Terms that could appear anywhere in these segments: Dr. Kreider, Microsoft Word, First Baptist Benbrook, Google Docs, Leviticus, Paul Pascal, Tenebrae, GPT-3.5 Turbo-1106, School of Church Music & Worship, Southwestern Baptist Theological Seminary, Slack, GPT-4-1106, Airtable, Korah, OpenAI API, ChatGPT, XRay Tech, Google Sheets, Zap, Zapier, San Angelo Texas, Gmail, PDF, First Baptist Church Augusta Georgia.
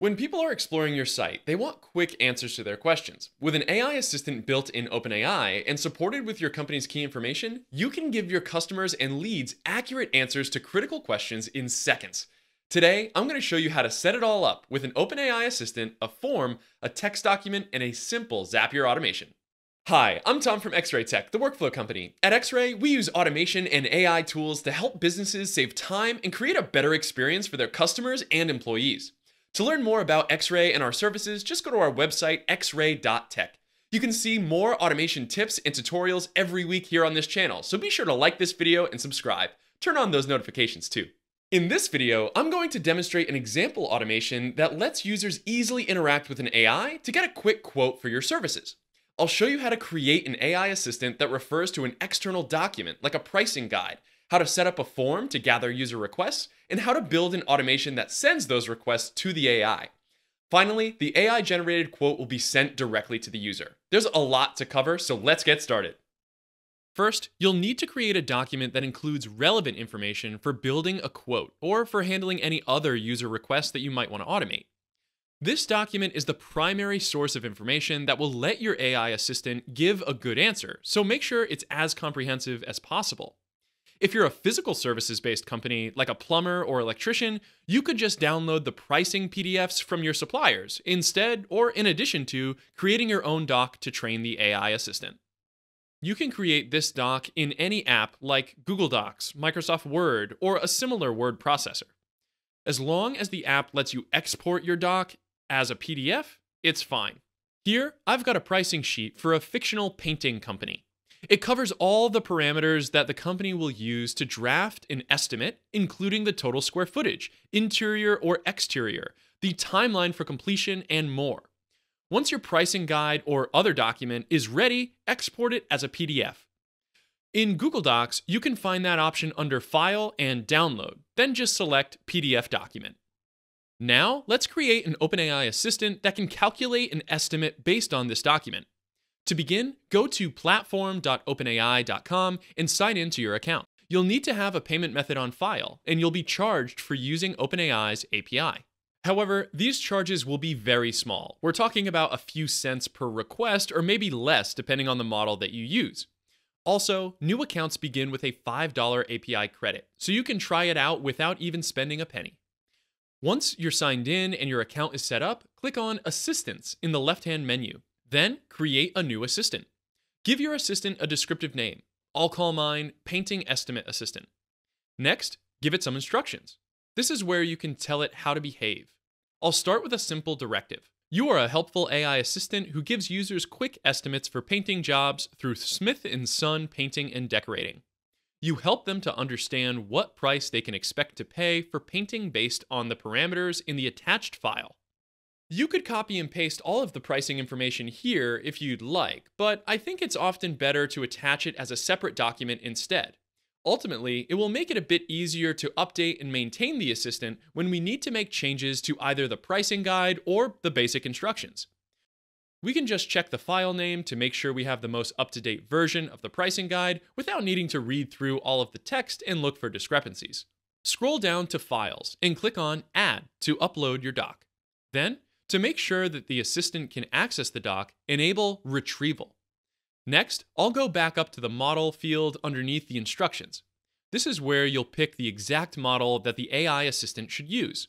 When people are exploring your site, they want quick answers to their questions. With an AI assistant built in OpenAI and supported with your company's key information, you can give your customers and leads accurate answers to critical questions in seconds. Today, I'm going to show you how to set it all up with an OpenAI assistant, a form, a text document, and a simple Zapier automation. Hi, I'm Tom from XRay Tech, the workflow company. At XRay, we use automation and AI tools to help businesses save time and create a better experience for their customers and employees. To learn more about XRay and our services, just go to our website, xray.tech. You can see more automation tips and tutorials every week here on this channel, so be sure to like this video and subscribe. Turn on those notifications too. In this video, I'm going to demonstrate an example automation that lets users easily interact with an AI to get a quick quote for your services. I'll show you how to create an AI assistant that refers to an external document, like a pricing guide, how to set up a form to gather user requests, and how to build an automation that sends those requests to the AI. Finally, the AI-generated quote will be sent directly to the user. There's a lot to cover, so let's get started. First, you'll need to create a document that includes relevant information for building a quote or for handling any other user requests that you might want to automate. This document is the primary source of information that will let your AI assistant give a good answer, so make sure it's as comprehensive as possible. If you're a physical services-based company, like a plumber or electrician, you could just download the pricing PDFs from your suppliers instead or in addition to creating your own doc to train the AI assistant. You can create this doc in any app like Google Docs, Microsoft Word, or a similar word processor. As long as the app lets you export your doc as a PDF, it's fine. Here, I've got a pricing sheet for a fictional painting company. It covers all the parameters that the company will use to draft an estimate, including the total square footage, interior or exterior, the timeline for completion, and more. Once your pricing guide or other document is ready, export it as a PDF. In Google Docs, you can find that option under File and Download, then just select PDF Document. Now, let's create an OpenAI assistant that can calculate an estimate based on this document. To begin, go to platform.openai.com and sign in to your account. You'll need to have a payment method on file, and you'll be charged for using OpenAI's API. However, these charges will be very small. We're talking about a few cents per request, or maybe less depending on the model that you use. Also, new accounts begin with a $5 API credit, so you can try it out without even spending a penny. Once you're signed in and your account is set up, click on Assistance in the left-hand menu. Then create a new assistant. Give your assistant a descriptive name. I'll call mine Painting Estimate Assistant. Next, give it some instructions. This is where you can tell it how to behave. I'll start with a simple directive. You are a helpful AI assistant who gives users quick estimates for painting jobs through Smith & Son Painting and Decorating. You help them to understand what price they can expect to pay for painting based on the parameters in the attached file. You could copy and paste all of the pricing information here if you'd like, but I think it's often better to attach it as a separate document instead. Ultimately, it will make it a bit easier to update and maintain the assistant when we need to make changes to either the pricing guide or the basic instructions. We can just check the file name to make sure we have the most up-to-date version of the pricing guide without needing to read through all of the text and look for discrepancies. Scroll down to Files and click on Add to upload your doc. Then, to make sure that the assistant can access the doc, enable Retrieval. Next, I'll go back up to the Model field underneath the instructions. This is where you'll pick the exact model that the AI assistant should use.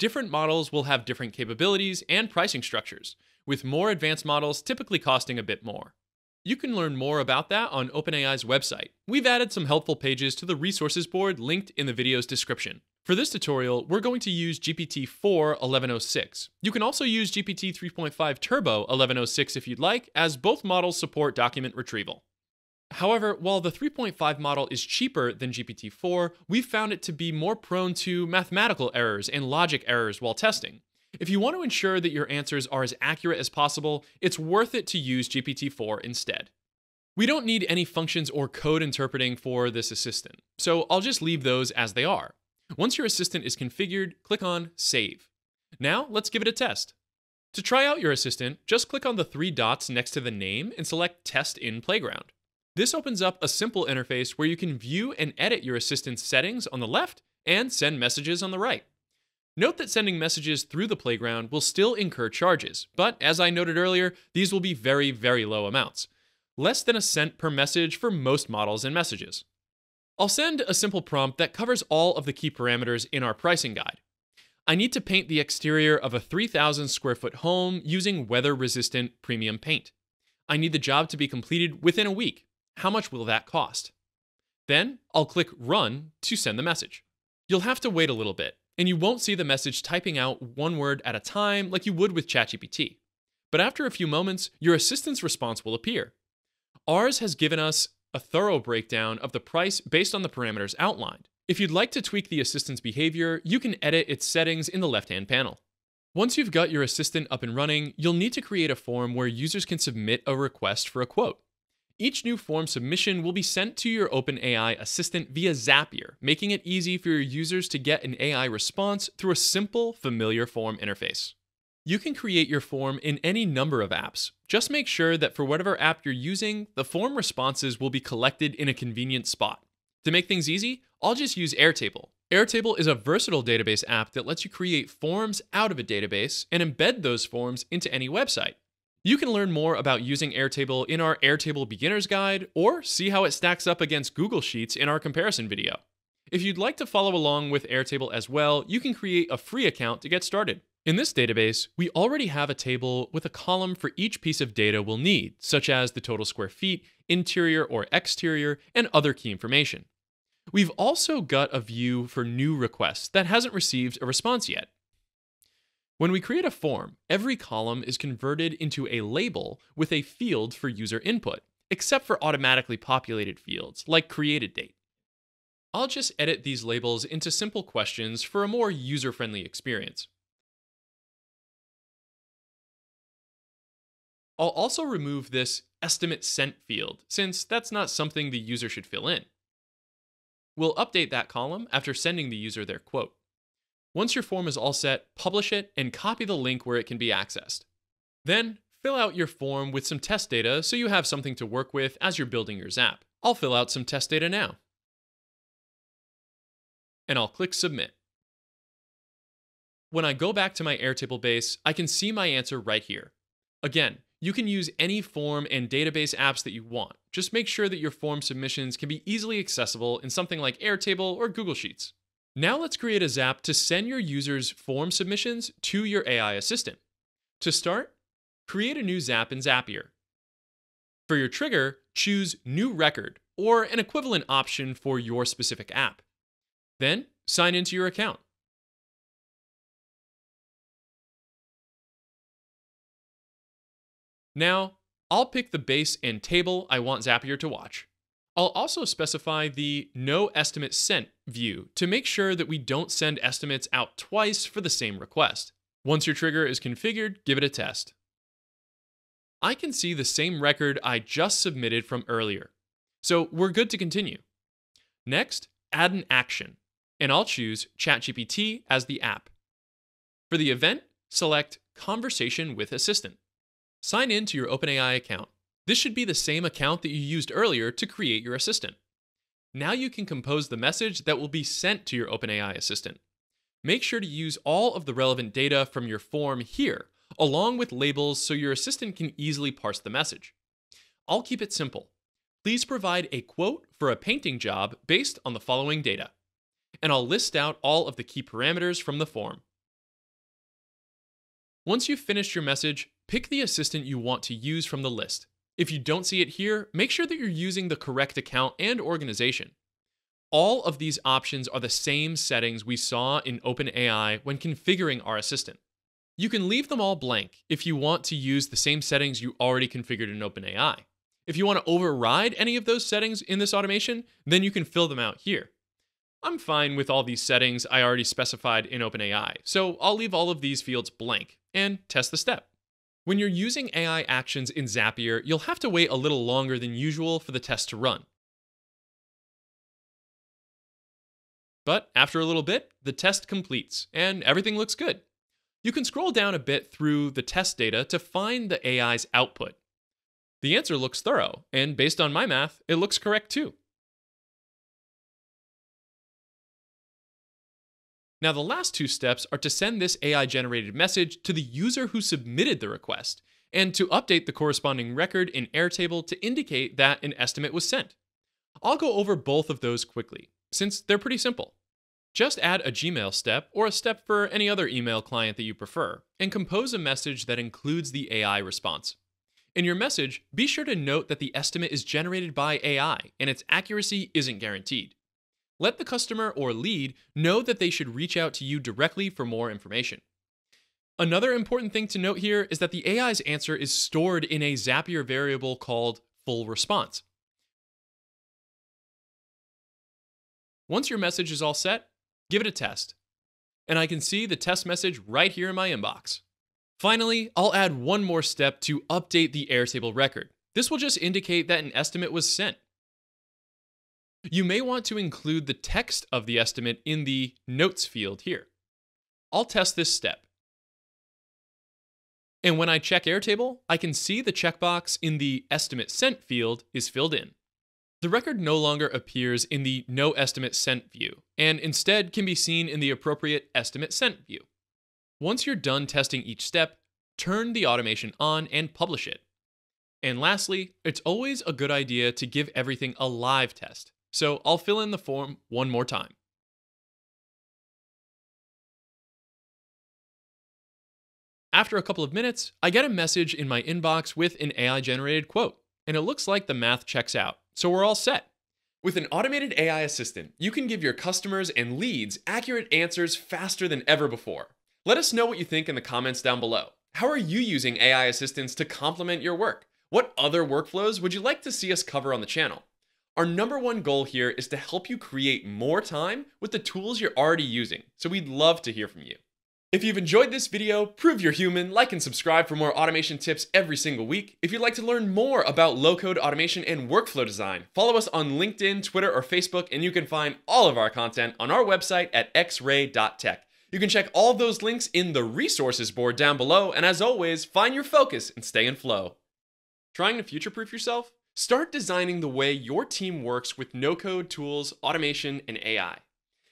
Different models will have different capabilities and pricing structures, with more advanced models typically costing a bit more. You can learn more about that on OpenAI's website. We've added some helpful pages to the resources board linked in the video's description. For this tutorial, we're going to use GPT-4-1106. You can also use GPT-3.5 Turbo-1106 if you'd like, as both models support document retrieval. However, while the 3.5 model is cheaper than GPT-4, we've found it to be more prone to mathematical errors and logic errors while testing. If you want to ensure that your answers are as accurate as possible, it's worth it to use GPT-4 instead. We don't need any functions or code interpreting for this assistant, so I'll just leave those as they are. Once your assistant is configured, click on Save. Now, let's give it a test. To try out your assistant, just click on the three dots next to the name and select Test in Playground. This opens up a simple interface where you can view and edit your assistant's settings on the left and send messages on the right. Note that sending messages through the playground will still incur charges, but as I noted earlier, these will be very, very low amounts. Less than a cent per message for most models and messages. I'll send a simple prompt that covers all of the key parameters in our pricing guide. I need to paint the exterior of a 3,000 square foot home using weather-resistant premium paint. I need the job to be completed within a week. How much will that cost? Then I'll click Run to send the message. You'll have to wait a little bit, and you won't see the message typing out one word at a time like you would with ChatGPT. But after a few moments, your assistant's response will appear. Ours has given us a thorough breakdown of the price based on the parameters outlined. If you'd like to tweak the assistant's behavior, you can edit its settings in the left-hand panel. Once you've got your assistant up and running, you'll need to create a form where users can submit a request for a quote. Each new form submission will be sent to your OpenAI assistant via Zapier, making it easy for your users to get an AI response through a simple, familiar form interface. You can create your form in any number of apps. Just make sure that for whatever app you're using, the form responses will be collected in a convenient spot. To make things easy, I'll just use Airtable. Airtable is a versatile database app that lets you create forms out of a database and embed those forms into any website. You can learn more about using Airtable in our Airtable Beginner's Guide, or see how it stacks up against Google Sheets in our comparison video. If you'd like to follow along with Airtable as well, you can create a free account to get started. In this database, we already have a table with a column for each piece of data we'll need, such as the total square feet, interior or exterior, and other key information. We've also got a view for new requests that hasn't received a response yet. When we create a form, every column is converted into a label with a field for user input, except for automatically populated fields like created date. I'll just edit these labels into simple questions for a more user-friendly experience. I'll also remove this estimate sent field, since that's not something the user should fill in. We'll update that column after sending the user their quote. Once your form is all set, publish it and copy the link where it can be accessed. Then fill out your form with some test data so you have something to work with as you're building your Zap. I'll fill out some test data now. And I'll click Submit. When I go back to my Airtable base, I can see my answer right here. Again, you can use any form and database apps that you want. Just make sure that your form submissions can be easily accessible in something like Airtable or Google Sheets. Now let's create a Zap to send your users' form submissions to your AI assistant. To start, create a new Zap in Zapier. For your trigger, choose New Record or an equivalent option for your specific app. Then sign into your account. Now, I'll pick the base and table I want Zapier to watch. I'll also specify the No Estimate Sent view to make sure that we don't send estimates out twice for the same request. Once your trigger is configured, give it a test. I can see the same record I just submitted from earlier, so we're good to continue. Next, add an action, and I'll choose ChatGPT as the app. For the event, select Conversation with Assistant. Sign in to your OpenAI account. This should be the same account that you used earlier to create your assistant. Now you can compose the message that will be sent to your OpenAI assistant. Make sure to use all of the relevant data from your form here, along with labels so your assistant can easily parse the message. I'll keep it simple. Please provide a quote for a painting job based on the following data. And I'll list out all of the key parameters from the form. Once you've finished your message, pick the assistant you want to use from the list. If you don't see it here, make sure that you're using the correct account and organization. All of these options are the same settings we saw in OpenAI when configuring our assistant. You can leave them all blank if you want to use the same settings you already configured in OpenAI. If you want to override any of those settings in this automation, then you can fill them out here. I'm fine with all these settings I already specified in OpenAI, so I'll leave all of these fields blank and test the step. When you're using AI actions in Zapier, you'll have to wait a little longer than usual for the test to run. But after a little bit, the test completes and everything looks good. You can scroll down a bit through the test data to find the AI's output. The answer looks thorough, and based on my math, it looks correct too. Now, the last two steps are to send this AI-generated message to the user who submitted the request and to update the corresponding record in Airtable to indicate that an estimate was sent. I'll go over both of those quickly, since they're pretty simple. Just add a Gmail step or a step for any other email client that you prefer, and compose a message that includes the AI response. In your message, be sure to note that the estimate is generated by AI and its accuracy isn't guaranteed. Let the customer or lead know that they should reach out to you directly for more information. Another important thing to note here is that the AI's answer is stored in a Zapier variable called full response. Once your message is all set, give it a test. And I can see the test message right here in my inbox. Finally, I'll add one more step to update the Airtable record. This will just indicate that an estimate was sent. You may want to include the text of the estimate in the notes field here. I'll test this step. And when I check Airtable, I can see the checkbox in the estimate sent field is filled in. The record no longer appears in the no estimate sent view, and instead can be seen in the appropriate estimate sent view. Once you're done testing each step, turn the automation on and publish it. And lastly, it's always a good idea to give everything a live test. So I'll fill in the form one more time. After a couple of minutes, I get a message in my inbox with an AI-generated quote, and it looks like the math checks out. So we're all set. With an automated AI assistant, you can give your customers and leads accurate answers faster than ever before. Let us know what you think in the comments down below. How are you using AI assistants to complement your work? What other workflows would you like to see us cover on the channel? Our #1 goal here is to help you create more time with the tools you're already using, so we'd love to hear from you. If you've enjoyed this video, prove you're human, like and subscribe for more automation tips every single week. If you'd like to learn more about low-code automation and workflow design, follow us on LinkedIn, Twitter, or Facebook, and you can find all of our content on our website at xray.tech. You can check all those links in the resources board down below, and as always, find your focus and stay in flow. Trying to future-proof yourself? Start designing the way your team works with no-code tools, automation, and AI.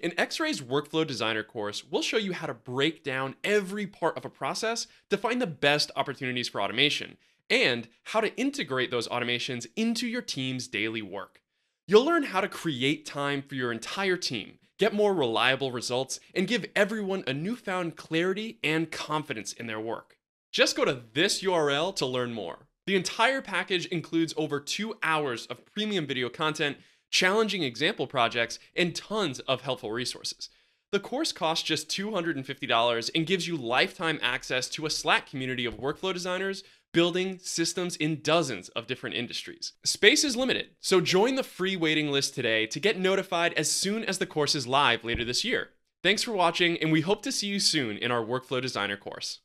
In XRay's Workflow Designer course, we'll show you how to break down every part of a process to find the best opportunities for automation, and how to integrate those automations into your team's daily work. You'll learn how to create time for your entire team, get more reliable results, and give everyone a newfound clarity and confidence in their work. Just go to this URL to learn more. The entire package includes over 2 hours of premium video content, challenging example projects, and tons of helpful resources. The course costs just $250 and gives you lifetime access to a Slack community of workflow designers building systems in dozens of different industries. Space is limited, so join the free waiting list today to get notified as soon as the course is live later this year. Thanks for watching, and we hope to see you soon in our Workflow Designer course.